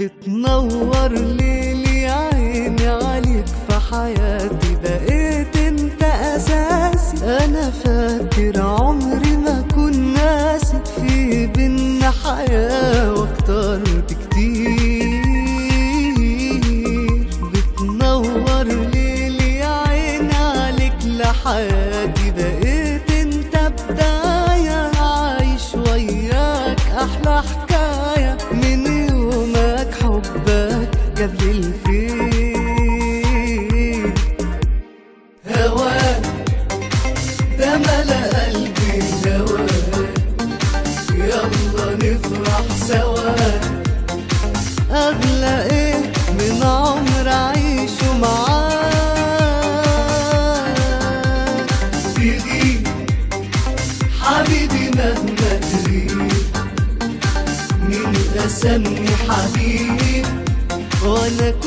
بتنور ليلي عيني عليك في حياتي، بقيت انت اساسي. انا فاكر عمري ما كنت ناسي في بينا حياة واكتر بكتير. بتنور ليلي عيني عليك لحياتي، بقيت انت بداية عايش وياك احلى حكاية. من يومك حبك جاب لي الفين، هواك ده ملا قلبي جواك. يلا نفرح سوا، أغلى إيه من عمر عيشه معاك. تغيب حبيبي مهما تغيب، مين رسمني حبيب وأنا